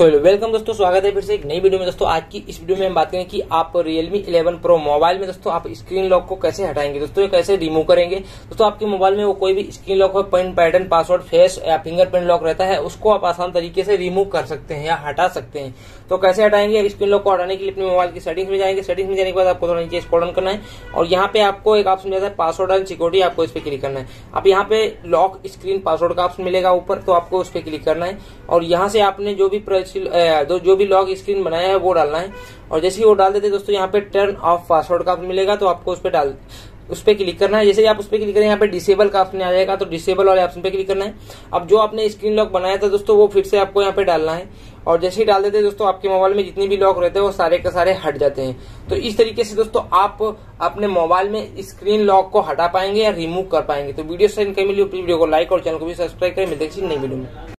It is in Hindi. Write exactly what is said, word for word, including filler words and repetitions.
सो वेलकम दोस्तों, स्वागत है फिर से एक नई वीडियो में। दोस्तों आज की इस वीडियो में हम बात करें कि आप Realme इलेवन Pro मोबाइल में दोस्तों आप स्क्रीन लॉक को कैसे हटाएंगे, दोस्तों कैसे रिमूव करेंगे। दोस्तों आपके मोबाइल में वो कोई भी स्क्रीन लॉक हो, पिन पैटर्न, पासवर्ड, फेस या फिंगरप्रिंट लॉक रहता है, उसको आप आसान तरीके से रिमूव कर सकते हैं या हटा सकते हैं। तो कैसे हटाएंगे? स्क्रीन लॉक को हटाने के लिए अपने मोबाइल की सेटिंग्स में जाएंगे। सेटिंग्स में जाने के बाद आपको थोड़ा नीचे स्क्रॉल डाउन करना है और यहाँ पे आपको एक ऑप्शन मिलता है पासवर्ड एंड सिक्योरिटी, आपको इस पर क्लिक करना है। आप यहाँ पे लॉक स्क्रीन पासवर्ड का ऑप्शन मिलेगा ऊपर, तो आपको उस पर क्लिक करना है और यहाँ से आपने जो भी जो भी लॉक स्क्रीन बनाया है वो डालना है। और जैसे ही वो डाल देते हैं दोस्तों, यहाँ पे टर्न ऑफ पासवर्ड का ऑप्शन मिलेगा, तो आपको उस पे डाल उस पे क्लिक करना है। जैसे ही आप उस पे क्लिक करें, यहाँ पे डिसेबल का ऑप्शन आ जाएगा, तो डिसेबल वाले ऑप्शन पे क्लिक करना है। अब जो आपने स्क्रीन लॉक बनाया था दोस्तों, वो फिर से आपको यहाँ पे डालना है और जैसे ही डाल देते हैं दोस्तों, आपके मोबाइल में जितने भी लॉक रहते हैं वो सारे के सारे हट जाते हैं। तो इस तरीके से दोस्तों आप अपने मोबाइल में स्क्रीन लॉक को हटा पाएंगे या रिमूव कर पाएंगे। तो वीडियो से इनकम मिली, प्लीज वीडियो को लाइक और चैनल को भी सब्सक्राइब करें। मिलते हैं किसी नई वीडियो में।